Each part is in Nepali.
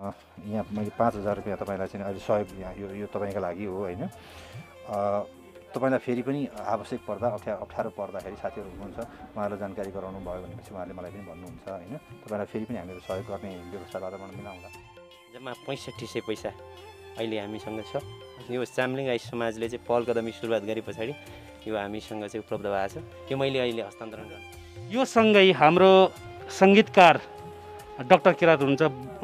यहाँ मैले 5000 रुपैयाँ तपाईलाई चाहिँ अहिले सहयोग यो तपाईको लागि हो हैन तपाईलाई फेरि पनि आवश्यक पर्दा अप्ठ्यारो पर्दाखेरि साथीहरु हुनुहुन्छ उहाँहरुलाई जानकारी गराउनु भयो भनेपछि उहाँले मलाई पनि भन्नुहुन्छ हैन तपाईलाई फेरि पनि हामीहरु सहयोग गर्ने व्यवस्था वातावरण मिलाउँदा जम्मा 6500 पैसा अहिले हामीसँग छ यो चामलिङ राई समाजले चाहिँ पहल कदमी सुरुवात गरे पछाडी यो हामीसँग चाहिँ उपलब्ध भएको छ यो मैले अहिले हस्तान्तरण गर्छु यो सँगै हाम्रो संगीतकार डाक्टर किरात हुन्छ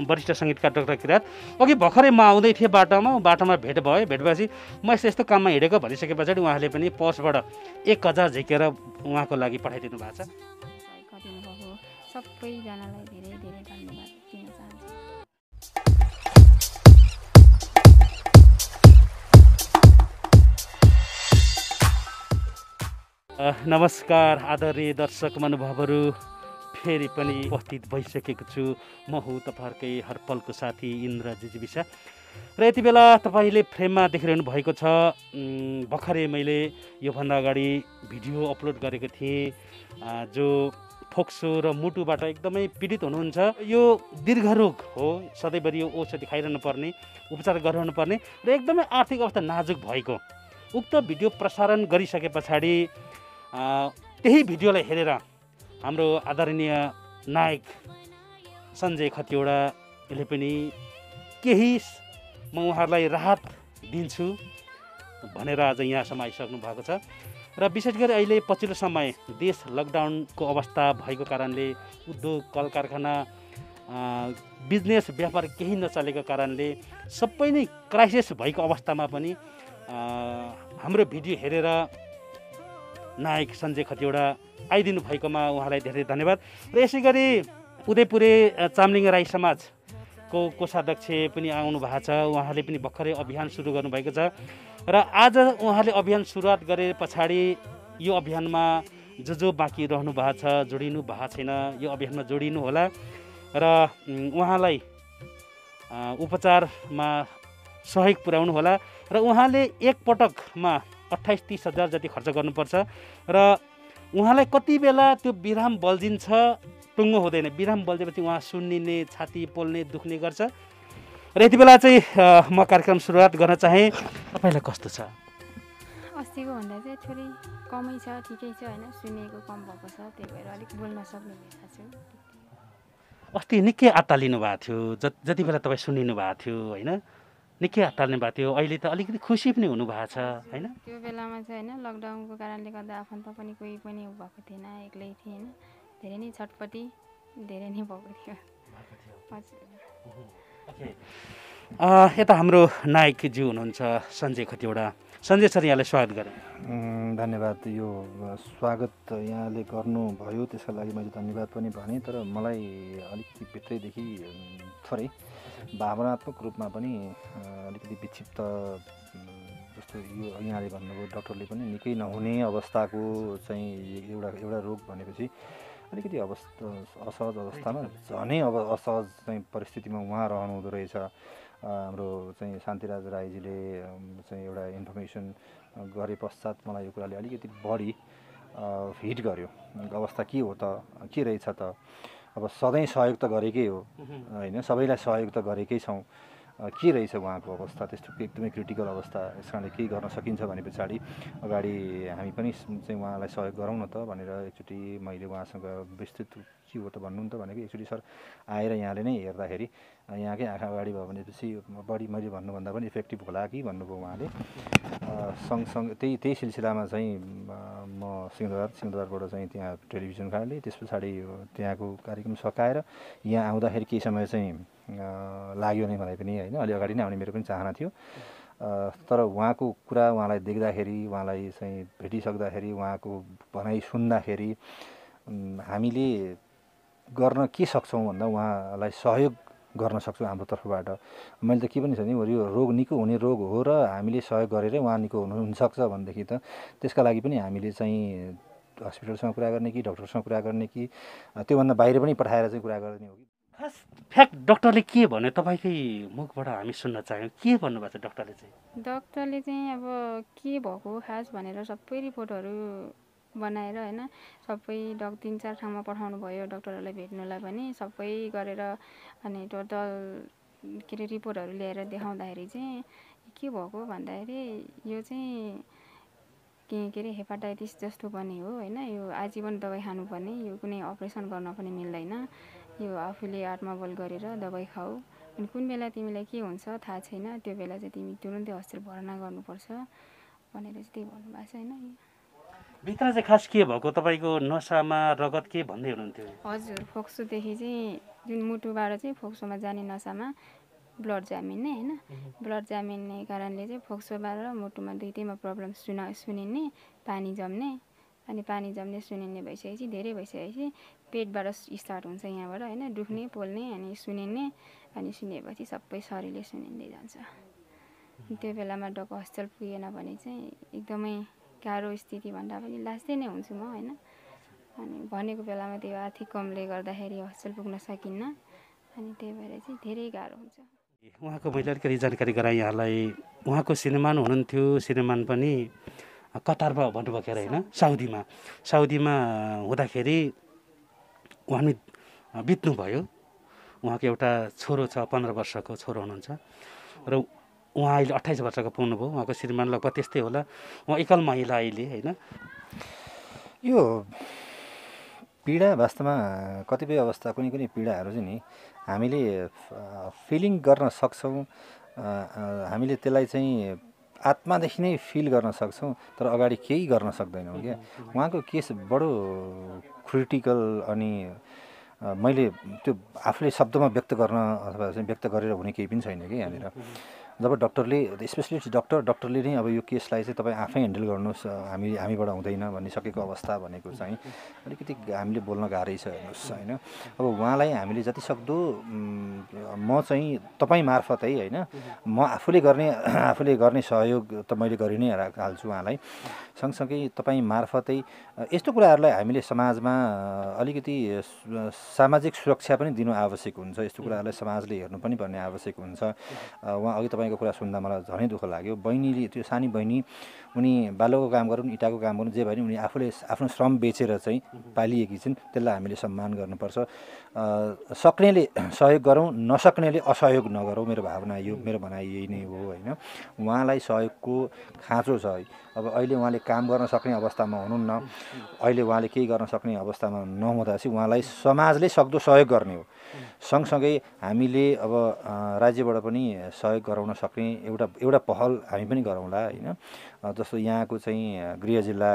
वरिष्ठ संगीतकार डाक्टर किरात अघि भर्खरै म आउँदै थिए बाटोमा भेट भयो भेटपछि म यस्तो काममा हिडेको भनिसके पछाडी उहाँले पनि पर्सबाट 1000 झिकेर उहाँको लागि पठाइदिनु भएको छ सबैजनालाई धेरै धेरै धन्यवाद दिन चाहन्छु नमस्कार आदरणीय दर्शक महानुभावहरु फेरि पनि उपस्थित भइसकेको छु म हुँ तपाईहरुकै हरपलको साथी इन्द्र जिजिबिसा र यति बेला तपाईले फ्रेममा देखिरहनु भएको छ भर्खरै मैले योभन्दा अगाडि भिडियो अपलोड गरेको थिएँ जो फोक्सो र मुटुबाट एकदमै पीडित हुनुहुन्छ यो दीर्घ रोग हो सधैँभरि यो औषधि खाइरहनु पर्ने उपचार गराउनु पर्ने र एकदमै आर्थिक अवस्था नाजुक भएको उक्त भिडियो प्रसारण गरिसके पछाडी त्यही भिडियोलाई हेरेर हाम्रो आदरणीय नायक सञ्जय खतिवडाले पनि केही म उहाँहरूलाई राहत दिन्छु भनेर आज यहाँसम्म आइसक्नु भएको छ र विशेष गरी अहिले पछिल्लो समय देश लकडाउनको अवस्था भएको कारणले उद्योग कल कारखाना बिजनेस व्यापार केही नचलेको कारणले सबै नै क्राइसिस भएको अवस्थामा पनि हाम्रो भिडियो हेरेर नायक सञ्जय खतिवडा आइदिनु भएकोमा उहाँलाई धेरै धन्यवाद र यसैगरी उदयपुरे चामलिङ राई समाजको कोषाध्यक्ष पनि आउनु भएको छ उहाँले पनि भर्खरै अभियान सुरु गर्नुभएको छ र आज उहाँले अभियान सुरुवात गरे पछाडि यो अभियानमा जो बाँकी रहनु भएको छ जोडिनु भएको छैन यो अभियानमा जोडिनु होला र उहाँलाई उपचारमा सहयोग पुर्याउनु होला र उहाँले एकपटकमा 28-30 हजार जति खर्च गर्नुपर्छ र उहाँलाई कति बेला त्यो बिराम बल्झिन्छ टुङ्गो हुँदैन बिराम बल्झेपछि उहाँ सुन्निने छाती पोल्ने दुख्ने गर्छ र यति बेला चाहिँ म कार्यक्रम सुरुवात गर्न चाहेँ तपाईलाई कस्तो छ अस्तिको भन्दा चाहिँ थोरै कमै छ ठिकै छ हैन सुनेको कम भएको छ त्यही भएर अलिक बोल्न सक्नु भएको छ अस्ति निकै अत्तालिनु भएको थियो जति बेला तपाई सुनिनु भएको थियो हैन निकै हतार्ने भएको थियो अहिले त अलिकति खुसी पनि हुनुभएको छ हैन त्यो बेलामा चाहिँ हैन लकडाउनको कारणले गर्दा आफन्त पनि कोही पनि भएको थिएन एक्लै थिएँ हैन धेरै नै छटपटी धेरै नै भएको थियो यता हाम्रो नायकज्यू हुनुहुन्छ सञ्जय खतिवडा सञ्जय सर यहाँलाई स्वागत गरे धन्यवाद यो स्वागत यहाँले गर्नुभयो त्यसका लागि मैले धन्यवाद पनि भने तर मलाई अलिकति भित्रैदेखि थोरै भावनात्मक रूपमा पनि अलिकति विक्षिप्त जस्तो यो यहाँले भन्नुभयो डाक्टरले पनि निकै नहुने अवस्थाको चाहिँ एउटा रोग भनेपछि अलिकति अवस्था असहज अवस्थामा झनै अब असहज चाहिँ परिस्थितिमा उहाँ रहनुहुँदो रहेछ हाम्रो चाहिँ शान्तिराज राईजीले चाहिँ एउटा इन्फर्मेसन गरे पश्चात मलाई यो कुराले अलिकति बढी हिट गर्यो अवस्था के हो त के रहेछ त अब सधैँ सहयोग त गरेकै हो हैन सबैलाई सहयोग त गरेकै छौँ के रहेछ उहाँको अवस्था त्यस्तो एकदमै क्रिटिकल अवस्था यस कारणले केही गर्न सकिन्छ भने पछाडि अगाडि हामी पनि चाहिँ उहाँलाई सहयोग गरौँ न त भनेर एकचोटि मैले उहाँसँग विस्तृत के हो त भन्नु त भनेको एकचोटि सर आएर यहाँले नै हेर्दाखेरि यहाँकै आँखा अगाडि भयो भनेपछि बढी मैले भन्नुभन्दा पनि इफेक्टिभ होला कि भन्नुभयो उहाँले सँगसँगै त्यही सिलसिलामा चाहिँ म सिंहदरबारबाट चाहिँ त्यहाँ टेलिभिजन कारणले त्यस पछाडि त्यहाँको कार्यक्रम सकाएर यहाँ आउँदाखेरि केही समय चाहिँ लाग्यो नै मलाई पनि हैन अलि अगाडि नै आउने मेरो पनि चाहना थियो तर उहाँको कुरा उहाँलाई देख्दाखेरि उहाँलाई चाहिँ भेटिसक्दाखेरि उहाँको भनाइ सुन्दाखेरि हामीले गर्न के सक्छौँ भन्दा उहाँलाई सहयोग गर्न सक्छौँ हाम्रो तर्फबाट मैले त के पनि छ नि यो रोग निको हुने रोग हो र हामीले सहयोग गरेरै उहाँ निको हुनसक्छ भनेदेखि त त्यसका लागि पनि हामीले चाहिँ हस्पिटलसँग कुरा गर्ने कि डक्टरसँग कुरा गर्ने कि त्योभन्दा बाहिर पनि पठाएर चाहिँ कुरा गर्ने हो कि खास फ्याक्ट डक्टरले के भन्यो तपाईँकै मुखबाट हामी सुन्न चाह्यौँ के भन्नुभएको छ डक्टरले चाहिँ अब के भएको खास भनेर सबै रिपोर्टहरू बनाएर हैन सबै 3-4 ठाउँमा पठाउनु भयो डाक्टरहरूलाई भेट्नुलाई पनि सबै गरेर अनि टोटल के अरे रिपोर्टहरु ल्याएर देखाउँदाखेरि चाहिँ के भएको भन्दाखेरि यो चाहिँ के अरे हेपाटाइटिस जस्तो पनि हो हैन यो आजीवन दवाई खानु पर्ने यो कुनै अपरेसन गर्न पनि मिल्दैन यो आफूले आत्मबल गरेर दवाई खाऊ अनि कुन बेला तिमीलाई के हुन्छ थाहा छैन त्यो बेला चाहिँ तिमी तुरुन्तै अस्पताल भर्ना गर्नुपर्छ भनेर चाहिँ त्यही भन्नु भएको छ हैन भित्र चाहिँ खास के भएको तपाईको नसामा रगत के भन्दै हुनुहुन्थ्यो हजुर फोक्सो देखि चाहिँ जुन मुटुबाट चाहिँ फोक्सोमा जाने नसामा ब्लड जामिने हैन ब्लड जामिने कारणले चाहिँ फोक्सोबाट र मुटुमा दुईटैमा प्रब्लम सुनिने पानी जम्ने सुनिने भइसकेपछि धेरै भइसकेपछि पेटबाट स्टार्ट हुन्छ यहाँबाट हैन दुख्ने पोल्ने अनि सुनिने अनि सुनेपछि सबै शरीरले सुनिँदै जान्छ त्यो बेलामा डक हस्पिटल पुगेन भने चाहिँ एकदमै गाह्रो स्थिति भन्दा पनि लास्टै नै हुन्छु म हैन अनि भनेको बेलामा त्यो आर्थिक कमले गर्दाखेरि हस्पिटल पुग्न सकिन्न अनि त्यही भएर चाहिँ धेरै गाह्रो हुन्छ उहाँको मैले जानकारी गराए यहाँलाई उहाँको श्रीमान हुनुहुन्थ्यो श्रीमान पनि कतारमा भन्नुभएको हैन साउदीमा हुँदाखेरि उहाँले बित्नु भयो उहाँको एउटा छोरो छ 15 वर्षको छोरो हुनुहुन्छ र उहाँ अहिले 28 वर्षको पुग्नुभयो उहाँको श्रीमान लगभग त्यस्तै होला उहाँ एकल महिला अहिले हैन यो पीडा वास्तवमा कतिपय अवस्था कुनै कुनै पीडाहरु चाहिँ नि हामीले फिलिङ गर्न सक्छौं हामीले त्यसलाई चाहिँ आत्मादेखि नै फिल गर्न सक्छौं तर अगाडि केही गर्न सक्दैनौं के उहाँको केस बडो क्रिटिकल अनि मैले त्यो आफूले शब्दमा व्यक्त गर्न अथवा व्यक्त गरेर हुने केही पनि छैन के यहाँनिर जब डाक्टरले स्पेशलिस्ट डाक्टरले नै अब यो केसलाई चाहिँ तपाई आफै ह्यान्डल गर्नुस् हामीबाट हुँदैन भन्ने सकेको अवस्था भनेको चाहिँ अलिकति हामीले बोल्न गाह्रै छ हेर्नुस् हैन अब उहाँलाई हामीले जति सक्दो म चाहिँ तपाई मार्फतै हैन म आफूले गर्ने सहयोग त मैले गरि नै हाल्छु उहाँलाई सँगसँगै तपाई मार्फतै यस्तो कुराहरुलाई हामीले समाजमा अलिकति सामाजिक सुरक्षा पनि दिनु आवश्यक हुन्छ यस्तो कुराहरुलाई समाजले हेर्नु पनि पर्ने आवश्यक हुन्छ उहाँ अघि तपाईको कुरा सुन्दा मलाई झनै दुख लाग्यो बहिनीले त्यो सानी बहिनी उनी बालोको काम गर्नु इटाको काम गर्नु जे भएन उनी आफूले आफ्नो श्रम बेचेर चाहिँ पालिएकी छिन् त्यसलाई हामीले सम्मान गर्नुपर्छ सक्नेले सहयोग गरौं नसक्नेले असहयोग नगरौं मेरो भावना यो मेरो भनाइ यही नै हो हैन उहाँलाई सहयोगको खाँचो छ अब अहिले उहाँले काम गर्न सक्ने अवस्थामा हुनुहुन्न अहिले उहाँले केही गर्न सक्ने अवस्थामा नहुँदासी उहाँलाई समाजले सक्दो सहयोग गर्ने हो सँगसँगै हामीले अब राज्यबाट पनि सहयोग गराउन सक्ने एउटा पहल हामी पनि गरौँला हैन जस्तो यहाँको चाहिँ गृह जिल्ला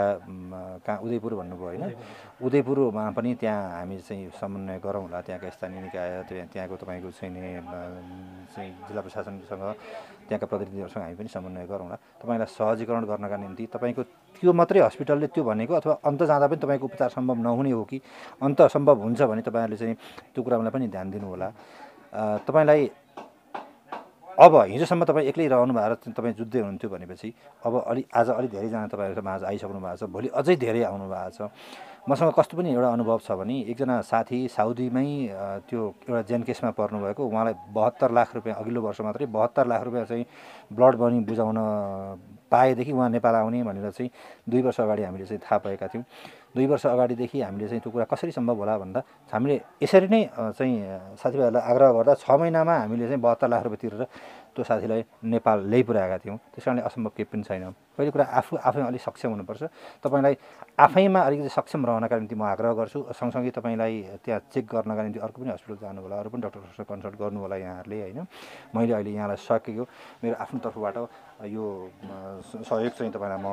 का उदयपुर भन्नुभयो हैन उदयपुरमा पनि त्यहाँ हामी चाहिँ समन्वय गरौँला त्यहाँका स्थानीय निकाय त्यहाँको तपाईको चाहिँ जिल्ला प्रशासनसँग त्यहाँका प्रतिनिधिहरुसँग हामी पनि समन्वय गरौँला तपाईलाई सहजीकरण गर्नका निम्ति तपाईको त्यो मात्रै हस्पिटलले त्यो भनेको अथवा अन्त जाँदा पनि तपाईको उपचार सम्भव नहुने हो कि अन्त सम्भव हुन्छ भने तपाईहरुले चाहिँ त्यो कुरामा पनि ध्यान दिनु होला तपाईलाई अब हिजोसम्म तपाईं एक्लै रहनु भएर तपाईं जुद्धै हुनुहुन्थ्यो भनेपछि अब आज अलि धेरै जना तपाईहरु समाज आइसक्नु भएको छ भोलि अझै धेरै आउनु भएको छ मसँग कस्तो पनि एउटा अनुभव छ भने एकजना साथी साउदीमै त्यो एउटा जेन केसमा पर्नु भएको उहाँलाई 72 लाख रुपैयाँ अघिल्लो वर्ष मात्रै 72 लाख रुपैयाँ चाहिँ ब्लड बनी बुझाउन पाएदेखि उहाँ नेपाल आउने भनेर चाहिँ 2 वर्ष अगाडि हामीले चाहिँ थाहा पाएका थियौं 2 वर्ष अगाडिदेखि हामीले चाहिँ त्यो कुरा कसरी सम्भव होला भन्दा हामीले यसरी नै चाहिँ साथीभाइहरूलाई आग्रह गर्दा 6 महिनामा हामीले चाहिँ 72 लाख रुपैयाँ तिरेर त्यो साथीलाई नेपाल ल्याइपुर्याएका थियौं त्यसकारणले असम्भव केही पनि छैन पहिलो कुरा आफै अलि सक्षम हुनुपर्छ तपाईलाई आफैमा अलिकति सक्षम रहनका निम्ति म आग्रह गर्छु सँगसँगै तपाईलाई त्यहाँ चेक गर्नका निम्ति अर्को पनि अस्पताल जानु होला अरु पनि डाक्टरहरुसँग कन्सल्ट गर्नु होला यहाँहरुले हैन मैले अहिले यहाँलाई सकेको मेरो आफ्नो तर्फबाट यो सहयोग चाहिँ तपाईलाई म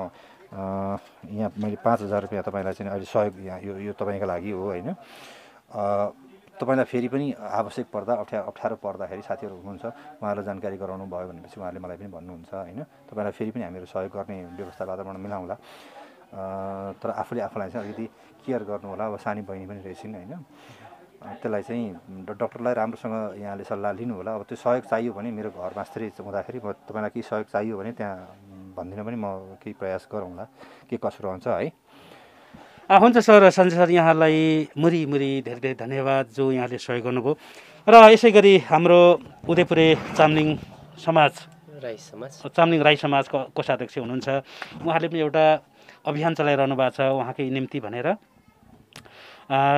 यहाँ मैले 5000 रुपैयाँ तपाईलाई चाहिँ अहिले सहयोग यो तपाईको लागि हो हैन तपाईलाई फेरि पनि आवश्यक पर्दा अप्ठ्यारो पर्दाखेरि साथीहरु हुनुहुन्छ उहाँहरुलाई जानकारी गराउनु भयो भनेपछि उहाँले मलाई पनि भन्नुहुन्छ हैन तपाईलाई फेरि पनि हामीहरु सहयोग गर्ने व्यवस्था वातावरण मिलाउँला तर आफूले आफूलाई चाहिँ अलिकति केयर गर्नु होला अब सानी बहिनी पनि रहेछिन् हैन त्यसलाई चाहिँ डाक्टरलाई राम्रोसँग यहाँले सल्लाह लिनु होला अब त्यो सहयोग चाहियो भने मेरो घरमा स्त्री हुँदाखेरि म तपाईलाई के सहयोग चाहियो भने त्यहाँ भन्दिन पनि म केही प्रयास गरौँला के कसो रहन्छ है हुन्छ सर सञ्जय सर यहाँलाई मुरी धेरै धेरै धन्यवाद जो यहाँले सहयोग गर्नुभयो र यसैगरी हाम्रो उदयपुर चामलिङ राई समाजको कोषाध्यक्ष हुनुहुन्छ उहाँले पनि एउटा अभियान चलाइरहनु भएको छ उहाँकै निम्ति भनेर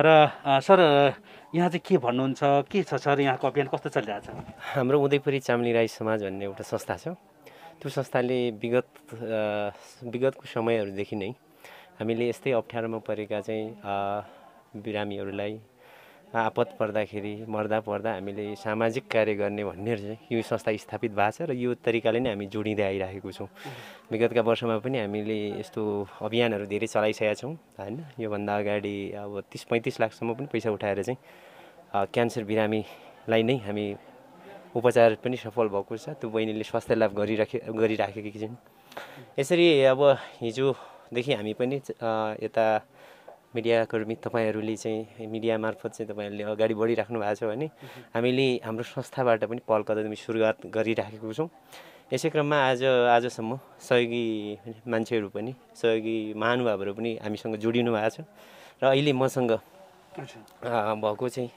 र सर यहाँ चाहिँ के भन्नुहुन्छ के छ सर यहाँको अभियान कस्तो चलिरहेछ? हाम्रो उदयपुरी चामलिङ राई समाज भन्ने एउटा संस्था छ। त्यो संस्थाले विगतको समयहरुदेखि नै हामीले यस्तै अप्ठ्यारोमा परेका चाहिँ बिरामीहरुलाई आपत पर्दाखेरि मर्दा हामीले सामाजिक कार्य गर्ने भन्ने चाहिँ यो संस्था स्थापित भएको छ र यो तरिकाले नै हामी जोडिँदै आइरहेको छौँ। विगतका वर्षमा पनि हामीले यस्तो अभियानहरु धेरै चलाइसकेका छौँ हैन। यो भन्दा अगाडि अब 30-35 लाख सम्म पनि पैसा उठाएर चाहिँ क्यान्सर बिरामीलाई नै हामी उपचार पनि सफल भएको छ। त्यो बहिनीले स्वास्थ्य लाभ गरिराखेकी छन्। यसरी अब हिजो देखि हामी पनि यता मीडिया कर्मी तपाईहरुले चाहिँ मीडिया मार्फत चाहिँ तपाईहरुले अगाडि बढिराख्नु भएको छ भने हामीले हाम्रो संस्थाबाट पनि पहल कदमी सुरुवात गरिराखेको छौँ। यसै क्रममा आजसम्म सहयोगी मान्छेहरु पनि सहयोगी महानुभावहरु पनि हामीसँग जोडिनु भएको छ र अहिले मसँग भएको चाहिँ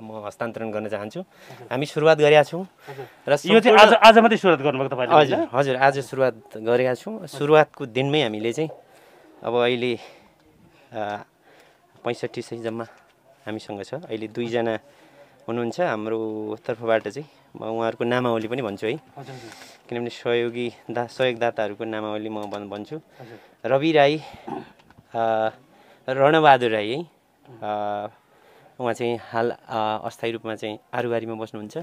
म हस्तान्तरण गर्न चाहन्छु। हामी सुरुवात गरेका छौँ र यो चाहिँ आज मात्रै सुरुवात गर्नुभएको तपाईहरुले? हजुर आज सुरुवात गरेका छौँ। सुरुवातको दिनमै हामीले चाहिँ अब अहिले 6500 जम्मा हामीसँग छ। अहिले दुई जना हुनुहुन्छ हाम्रो तर्फबाट चाहिँ म उहाँहरुको नामावली पनि भन्छु है किनभने सहयोगदाताहरुको नामावली म भन्छु। रवि राई, रणबहादुर राई है, उहाँ चाहिँ हाल अस्थायी रूपमा चाहिँ आरुवारीमा बस्नुहुन्छ।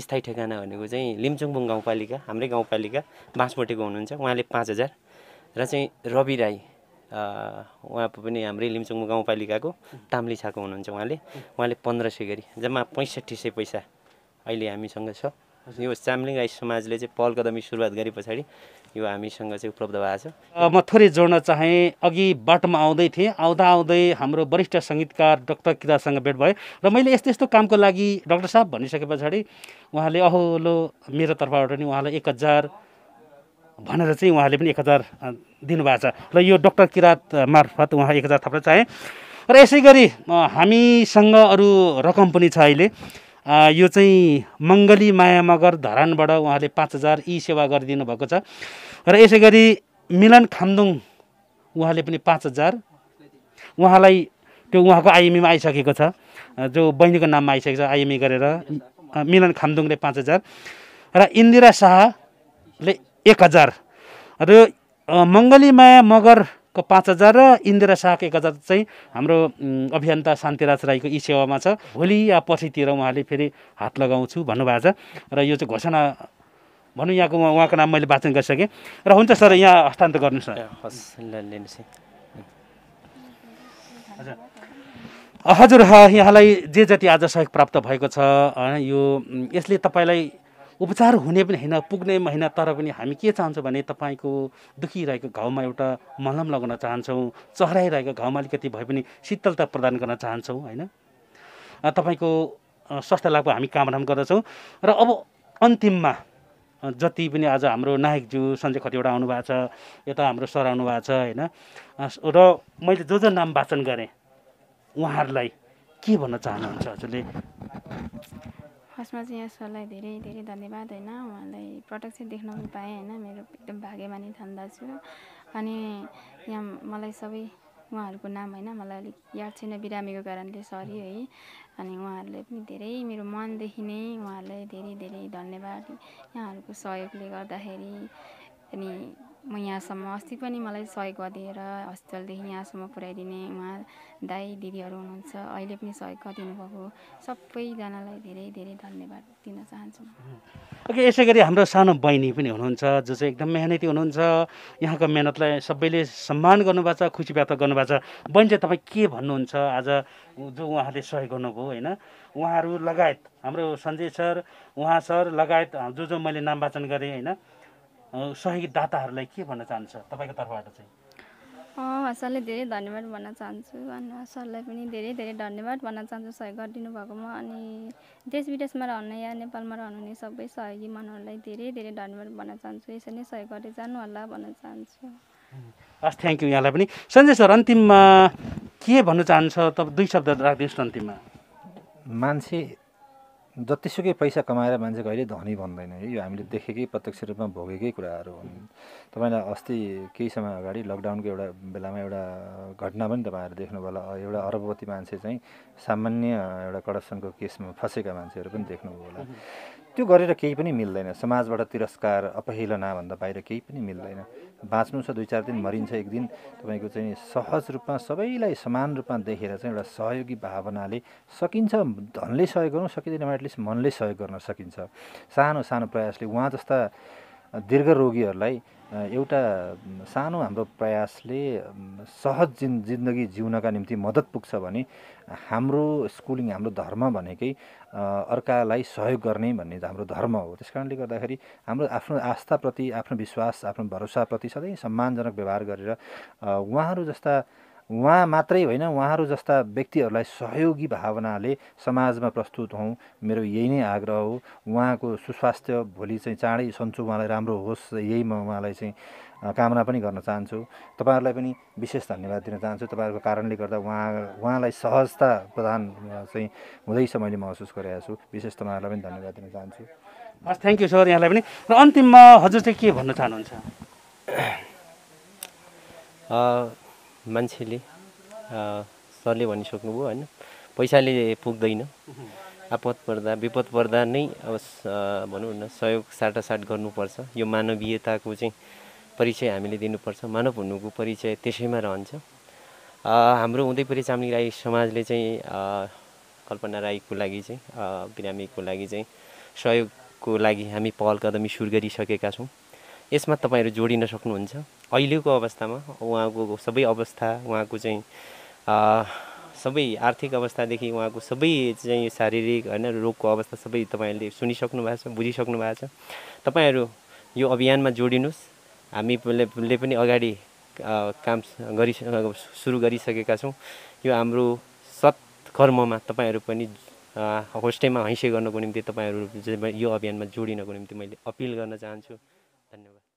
स्थायी ठेगाना भनेको चाहिँ लिम्चुङबुङ गाउँपालिका हाम्रै गाउँपालिका बाँसबोटेको हुनुहुन्छ। उहाँले 5000 र चाहिँ रवि राई उहाँ पनि हाम्रै लिम्चुङ गाउँपालिकाको ताम्लिछाको हुनुहुन्छ। उहाँले 1500 गरी जम्मा 6500 पैसा अहिले हामीसँग छ। यो चामलिङ राई समाजले चाहिँ पहल कदमी सुरुवात गरे पछाडी यो हामीसँग चाहिँ उपलब्ध भएको छ। म थोरै जोड्न चाहे, अघि बाटोमा आउँदै थिएँ, आउँदै हाम्रो वरिष्ठ संगीतकार डाक्टर किरासँग भेट भयो र मैले यस्तो कामको लागि डाक्टर साहब भनिसके पछाडी उहाँले अहोलो मेरो तर्फबाट नि उहाँलाई 1000 भनेर चाहिँ उहाँले पनि 1000 दिनुभएको छ र यो डाक्टर किरात मार्फत उहाँ 1000 थप्न चाहे। र यसैगरी हामीसँग अरु रकम पनि छ अहिले। यो चाहिँ मङ्गली माया मगर धरानबाट उहाँले 5000 ई सेवा गरिदिनु भएको छ। र यसैगरी मिलन खामदुङ उहाँले पनि 5000 उहाँलाई त्यो उहाँको आइएमईमा आइसकेको छ, जो बहिनीको नाममा आइसकेको छ। आइएमई गरेर मिलन खामदुङले 5000 र इन्दिरा शाहले 1000 र मङ्गली माया मगरको 5000 र इन्दिरा शाहको 1000 चाहिँ हाम्रो अभियन्ता शान्तिराज राईको ई सेवामा छ। भोलि या पछितिर उहाँले फेरि हात लगाउँछु भन्नुभएको छ र यो चाहिँ घोषणा भनौँ यहाँको उहाँको नाम मैले वाचन गरिसकेँ। र हुन्छ सर यहाँ हस्तान्तर गर्नुहोस्। हजुर यहाँलाई जे जति आज सहयोग प्राप्त भएको छ यो यसले तपाईलाई उपचार हुने पनि हैन पुग्ने महिना तर पनि हामी के चाहन्छौं भने तपाईको दुखिरहेको घाउमा एउटा मलम लगाउन चाहन्छौं, चहराइरहेको घाउमा अलिकति भए पनि शीतलता प्रदान गर्न चाहन्छौं हैन। तपाईको स्वास्थ्य लाभको हामी कामना गर्दछौं। र अब अन्तिममा जति पनि आज हाम्रो नायकज्यू सञ्जय खतिवडा आउनु भएको छ, यता हाम्रो सर आउनु भएको छ हैन, र मैले जो नाम वाचन गरे उहाँहरुलाई के भन्न चाहनुहुन्छ हजुरले? फर्स्टमा चाहिँ यहाँ सरलाई धेरै धन्यवाद होइन, उहाँलाई प्रत्यक्ष देख्न पनि पाएँ होइन, मेरो एकदम भाग्यमानी ठान्दछु। अनि यहाँ मलाई सबै उहाँहरूको नाम होइन मलाई अलिक याद छैन बिरामीको कारणले सरी है। अनि उहाँहरूले पनि धेरै मेरो मनदेखि नै उहाँहरूलाई धेरै धन्यवाद यहाँहरूको सहयोगले गर्दाखेरि। अनि म यहाँसम्म अस्ति पनि मलाई सहयोग गरिदिएर हस्पिटलदेखि यहाँसम्म पुर्याइदिने उहाँ दाई दिदीहरू हुनुहुन्छ, अहिले पनि सहयोग गरिदिनुभएको सबैजनालाई धेरै धन्यवाद दिन चाहन्छु। ओके यसै गरी हाम्रो सानो बहिनी पनि हुनुहुन्छ जो चाहिँ एकदम मेहनती हुनुहुन्छ। यहाँको मेहनतलाई सबैले सम्मान गर्नुभएको छ, खुसी व्यक्त गर्नुभएको छ। बहिनी चाहिँ तपाईँ के भन्नुहुन्छ आज जो उहाँहरूले सहयोग गर्नुभयो होइन, उहाँहरू लगायत हाम्रो सञ्जय सर उहाँ सर लगायत जो मैले नाम वाचन गरेँ होइन सहयोगदाताहरूलाई के भन्न चाहन्छ तपाईँको तर्फबाट चाहिँ? सरलाई धेरै धन्यवाद भन्न चाहन्छु। अनि सरलाई पनि धेरै धन्यवाद भन्न चाहन्छु सहयोग गरिदिनु भएकोमा। अनि देश विदेशमा रहनु या नेपालमा रहनुहुने सबै सहयोगी मनहरूलाई धेरै धन्यवाद भन्न चाहन्छु। यसरी नै सहयोग गर्दै जानु होला भन्न चाहन्छु। हस् थ्याङ्क यू यहाँलाई पनि। सञ्जय सर अन्तिममा के भन्न चाहन्छ? तपाईँ 2 शब्द राखिदिनुहोस् न अन्तिममा। मान्छे जतिसुकै पैसा कमाएर मान्छे कहिले धनी भन्दैन यो हामीले देखेकै प्रत्यक्ष रूपमा भोगेकै कुराहरु हुन् तपाईलाई अस्ति केही समय अगाडि लकडाउनको एउटा बेलामा एउटा घटना पनि तपाईहरु देख्नु होला एउटा अरबपति मान्छे चाहिँ सामान्य एउटा करप्सनको केसमा फसेका मान्छेहरु पनि देख्नु होला त्यो गरेर केही पनि मिल्दैन समाजबाट तिरस्कार अपहेलना भन्दा बाहिर केही पनि मिल्दैन बाच्नु छ दुई चार दिन मरिन्छ एक दिन तपाईको चाहिँ सहज रूपमा सबैलाई समान रूपमा देखेर चाहिँ एउटा सहयोगी भावनाले सकिन्छ धनले सहयोग गर्न सकिदैन भने एटलिस्ट मनले सहयोग गर्न सकिन्छ सानो सानो प्रयासले उहाँ जस्ता दीर्घ रोगीहरुलाई एउटा सानो हाम्रो प्रयासले सहज जिन्दगी जिउनका निम्ति मद्दत पुग्छ भने हाम्रो स्कूलिङ हाम्रो धर्म भनेकै अर्कालाई सहयोग गर्ने भन्ने हाम्रो धर्म हो त्यसकारणले गर्दाखेरि हाम्रो आफ्नो आस्था प्रति आफ्नो विश्वास आफ्नो भरोसा प्रति सधैं सम्मानजनक व्यवहार गरेर उहाँहरु जस्ता उहाँ मात्रै होइन उहाँहरु जस्ता व्यक्तिहरुलाई सहयोगी भावनाले समाजमा प्रस्तुत हौं मेरो यही नै आग्रह हो उहाँको सुस्वास्थ्य भोलि चाहिँ चाँडै सन्चो उहाँलाई राम्रो होस् यही म उहाँलाई चाहिँ कामना पनि गर्न चाहन्छु तपाईहरुलाई पनि विशेष धन्यवाद दिन चाहन्छु तपाईहरुको कारणले गर्दा उहाँलाई सहजता प्रदान चाहिँ हुँदैछ मैले महसुस गरेको छु विशेष तपाईहरुलाई पनि धन्यवाद दिन चाहन्छु हस् थ्यांक यू सर यहाँलाई पनि र अन्तिममा हजुर चाहिँ के भन्न चाहनुहुन्छ मान्छेले सरले भनिसक्नु भयो हैन पैसाले पुग्दैन आपद पर्दा विपद पर्दा नै अब भनौं न सहयोग साटासाट गर्नुपर्छ यो मानवीयताको चाहिँ परिचय हामीले दिनुपर्छ मानव हुनुको परिचय त्यसैमा रहन्छ हाम्रो उदयपुर चामलिङ राई समाजले चाहिँ कल्पना राईको लागि चाहिँ बिरामीको लागि चाहिँ सहयोगको लागि हामी पहल कदमी सुरु गरिसकेका छौं यसमा तपाईहरु जोडिन सक्नुहुन्छ अहिलेको अवस्थामा उहाँको सबै अवस्था उहाँको चाहिँ सबै आर्थिक अवस्थादेखि उहाँको सबै चाहिँ शारीरिक हैन रोगको अवस्था सबै तपाईहरुले सुनिसक्नु भएको छ बुझिसक्नु भएको छ तपाईहरु यो अभियानमा जोडिनुस् हामीले पनि अगाडि काम सुरु गरिसकेका छौं यो हाम्रो सत्कर्ममा तपाईहरु पनि होस्टेमा हैसे गर्नको निम्ति तपाईहरु यो अभियानमा जोडिनको निम्ति मैले अपिल गर्न चाहन्छु धन्यवाद